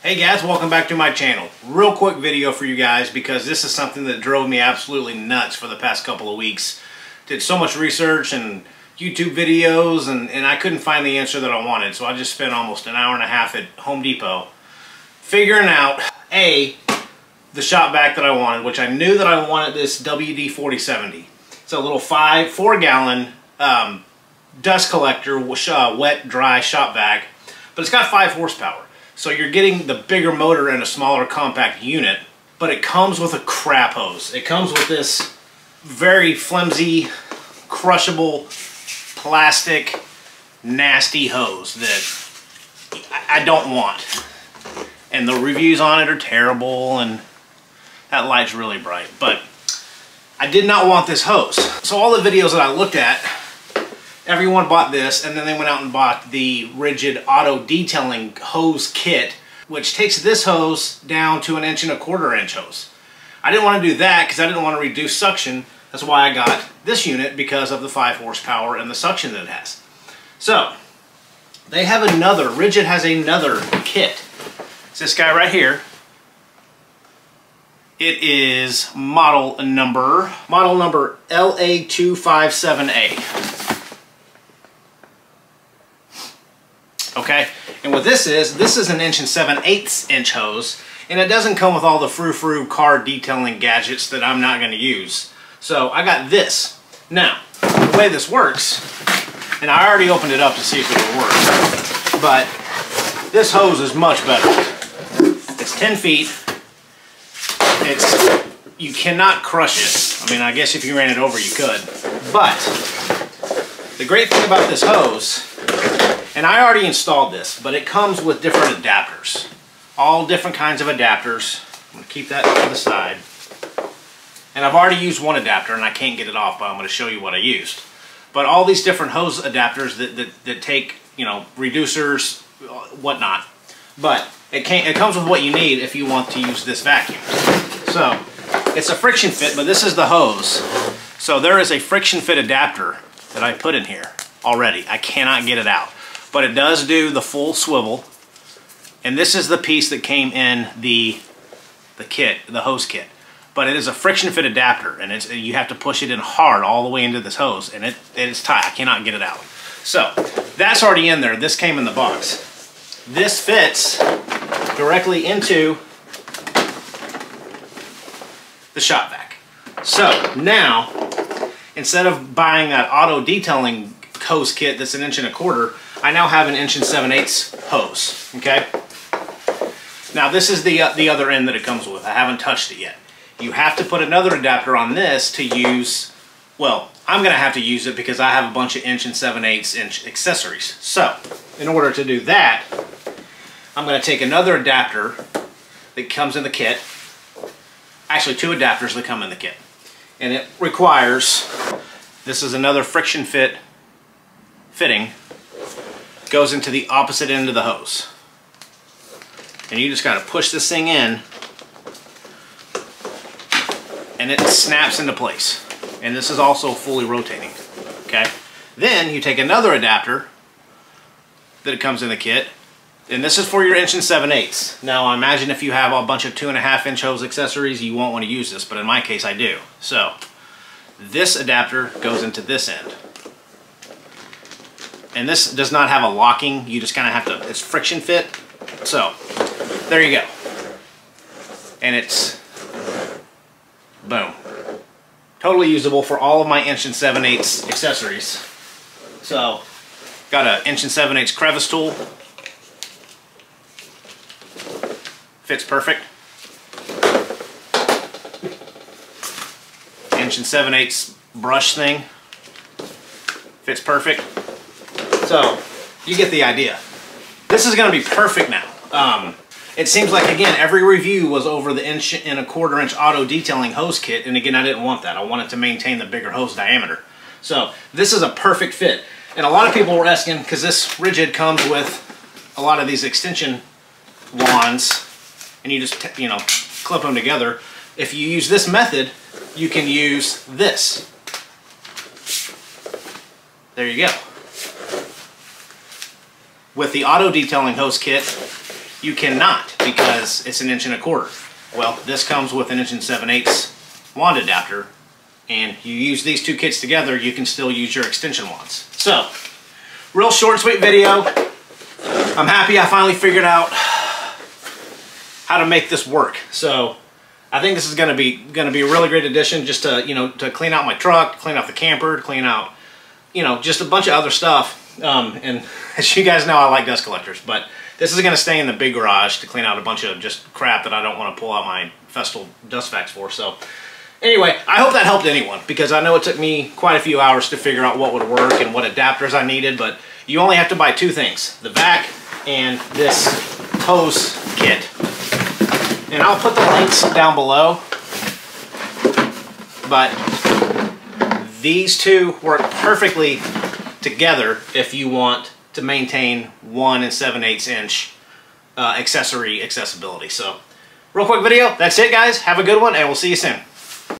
Hey guys, welcome back to my channel. Real quick video for you guys because this is something that drove me absolutely nuts for the past couple of weeks. Did so much research and YouTube videos and I couldn't find the answer that I wanted, so I just spent almost an hour and a half at Home Depot figuring out the shop vac that I wanted, which I knew that I wanted this WD4070. It's a little 4 gallon dust collector wet dry shop vac, but it's got 5 horsepower. So you're getting the bigger motor in a smaller compact unit, but it comes with a crap hose. It comes with this very flimsy, crushable, plastic, nasty hose that I don't want. And the reviews on it are terrible, and that light's really bright. But I did not want this hose. So all the videos that I looked at, everyone bought this, and then they went out and bought the RIDGID auto detailing hose kit, which takes this hose down to 1 1/4 inch hose. I didn't want to do that because I didn't want to reduce suction. That's why I got this unit, because of the 5 horsepower and the suction that it has. So they have another, RIDGID has another kit. It's this guy right here. It is model number LA2570. Okay, and what this is an 1 7/8 inch hose, and it doesn't come with all the frou-frou car detailing gadgets that I'm not going to use. So I got this. Now, the way this works, and I already opened it up to see if it would work, but this hose is much better. It's 10 feet. You cannot crush it. I mean, I guess if you ran it over, you could. But the great thing about this hose, and I already installed this, but it comes with different adapters. All different kinds of adapters. I'm going to keep that to the side. And I've already used one adapter and I can't get it off, but I'm going to show you what I used. But all these different hose adapters that take, you know, reducers, whatnot. But it comes with what you need if you want to use this vacuum. So it's a friction fit, but this is the hose. So there is a friction fit adapter that I put in here already. I cannot get it out. But it does do the full swivel, and this is the piece that came in the hose kit. But it is a friction fit adapter, and you have to push it in hard all the way into this hose, and it's tight. I cannot get it out. So that's already in there. This came in the box. This fits directly into the shop vac. So now, instead of buying that auto detailing hose kit that's 1 1/4 inch, I now have an 1 7/8 hose, okay? Now this is the other end that it comes with. I haven't touched it yet. You have to put another adapter on this to use, well, I'm gonna have to use it because I have a bunch of 1 7/8 inch accessories. So, in order to do that, I'm gonna take another adapter that comes in the kit. Actually, 2 adapters that come in the kit. And it requires, this is another friction fit fitting, goes into the opposite end of the hose, and you just got to push this thing in and it snaps into place, and this is also fully rotating, okay? Then you take another adapter that it comes in the kit, and this is for your 1 7/8. Now I imagine if you have a bunch of 2 1/2 inch hose accessories, you won't want to use this, but in my case I do. So this adapter goes into this end. And this does not have a locking, you just kind of have to, it's friction fit. So, there you go. And it's, boom. Totally usable for all of my 1 7/8 accessories. So, got a 1 7/8 crevice tool. Fits perfect. 1 7/8 brush thing. Fits perfect. So, you get the idea. This is going to be perfect now. It seems like, again, every review was over the 1 1/4 inch auto detailing hose kit. And again, I didn't want that. I wanted to maintain the bigger hose diameter. So, this is a perfect fit. And a lot of people were asking, because this RIDGID comes with a lot of these extension wands. And you just, you know, clip them together. If you use this method, you can use this. There you go. With the auto detailing hose kit, You cannot, because it's 1 1/4 inches. Well, this comes with 1 7/8 inch wand adapter, and you use these two kits together, you can still use your extension wands. So, real short, sweet video. I'm happy I finally figured out how to make this work. So, I think this is gonna be a really great addition, just to, you know, to clean out my truck, clean out the camper, clean out, you know, just a bunch of other stuff. And as you guys know, I like dust collectors, but this is gonna stay in the big garage to clean out a bunch of just crap that I don't want to pull out my Festool dust vacs for. So anyway, I hope that helped anyone, because I know it took me quite a few hours to figure out what would work and what adapters I needed, but you only have to buy two things, the vac and this hose kit. And I'll put the links down below, but these two work perfectly together if you want to maintain 1 7/8 inch accessory accessibility. So real quick video, that's it guys, have a good one and we'll see you soon.